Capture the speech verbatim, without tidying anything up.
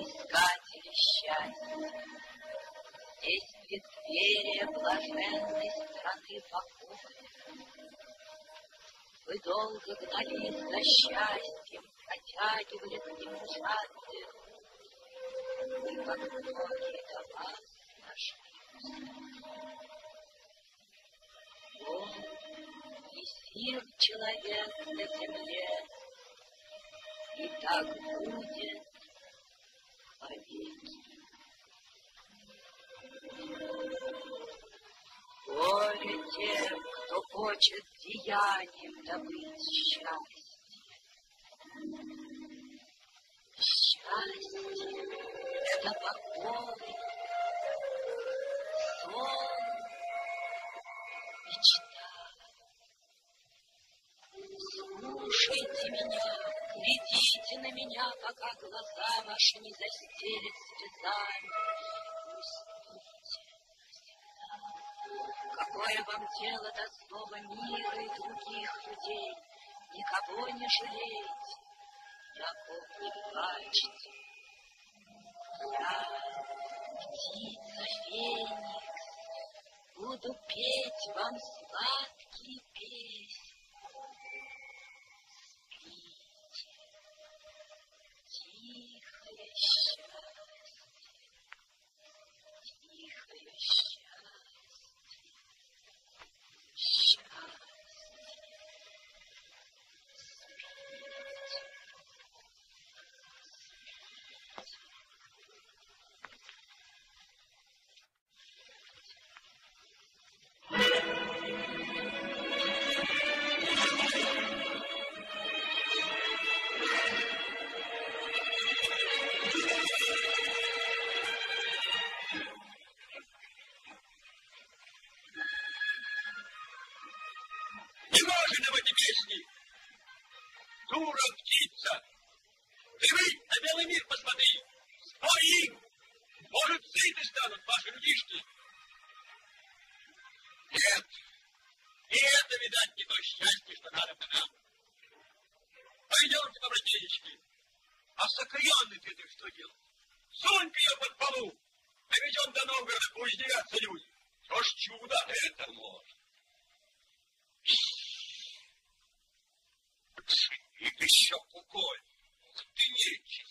искатели счастья. Здесь преддверие блаженной страны покоя. Вы долго гнались за счастьем, протягивали к нему жадные руки. Вы, как многие до вас, нашли успех. И сил человек на земле, и так будет вовеки. Горе тем, кто хочет деянием добыть счастье. Счастье — это покой, сон, мечта. Слушайте меня, глядите на меня, пока глаза ваши не застелят слезами. Пустите. Какое вам дело до слова мира и других людей? Никого не жалейте, Яков не плачьте. Я, птица Феникс, буду петь вам сладкие песни. Тихое счастье, тихое счастье, счастье, и ты еще куколь, ух ты, нечисть.